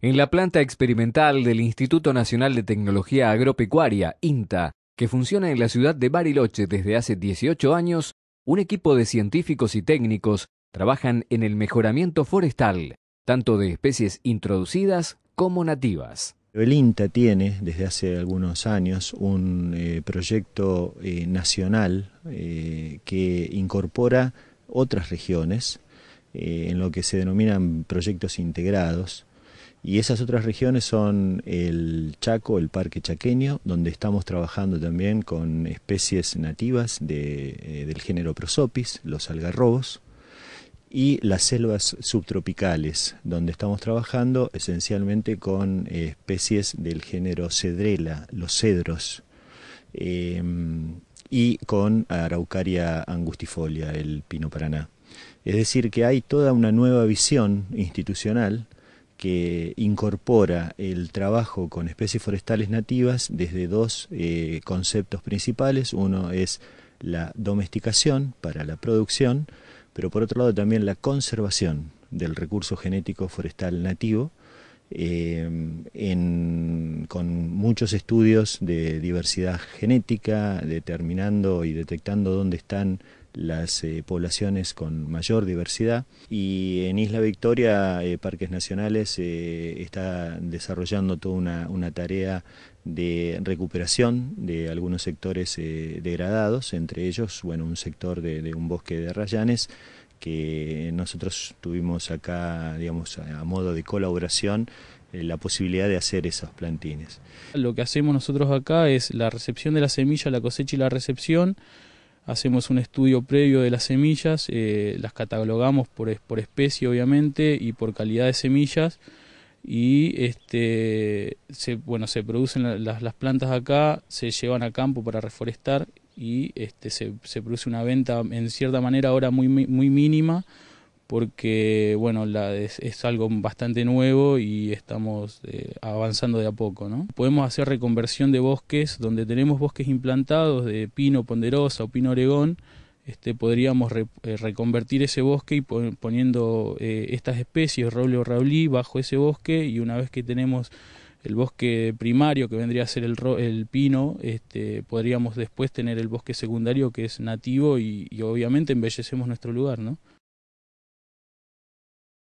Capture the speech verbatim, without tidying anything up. en la planta experimental del Instituto Nacional de Tecnología Agropecuaria, INTA, que funciona en la ciudad de Bariloche desde hace dieciocho años, un equipo de científicos y técnicos trabajan en el mejoramiento forestal, tanto de especies introducidas como nativas. El INTA tiene desde hace algunos años un eh, proyecto eh, nacional eh, que incorpora otras regiones eh, en lo que se denominan proyectos integrados, y esas otras regiones son el Chaco, el Parque Chaqueño, donde estamos trabajando también con especies nativas de, eh, del género Prosopis, los algarrobos, y las selvas subtropicales, donde estamos trabajando esencialmente con eh, especies del género Cedrela, los cedros, eh, y con Araucaria angustifolia, el pino paraná. Es decir, que hay toda una nueva visión institucional que incorpora el trabajo con especies forestales nativas desde dos eh, conceptos principales. Uno es la domesticación para la producción, pero por otro lado también la conservación del recurso genético forestal nativo, eh, en, con muchos estudios de diversidad genética, determinando y detectando dónde están las eh, poblaciones con mayor diversidad. Y en Isla Victoria, eh, Parques Nacionales eh, está desarrollando toda una, una tarea de recuperación de algunos sectores eh, degradados, entre ellos, bueno, un sector de, de un bosque de arrayanes que nosotros tuvimos acá, digamos, a modo de colaboración, eh, la posibilidad de hacer esos plantines. Lo que hacemos nosotros acá es la recepción de la semilla, la cosecha y la recepción. Hacemos un estudio previo de las semillas, eh, las catalogamos por, por especie obviamente y por calidad de semillas, y este, se, bueno, se producen las, las plantas acá, se llevan a campo para reforestar y este, se, se produce una venta en cierta manera ahora muy, muy mínima, porque bueno, la, es, es algo bastante nuevo y estamos eh, avanzando de a poco, ¿no? Podemos hacer reconversión de bosques, donde tenemos bosques implantados de pino ponderosa o pino oregón, este, podríamos re, eh, reconvertir ese bosque y poniendo eh, estas especies, roble o raulí, bajo ese bosque, y una vez que tenemos el bosque primario, que vendría a ser el, el pino, este, podríamos después tener el bosque secundario, que es nativo, y, y obviamente embellecemos nuestro lugar, ¿no?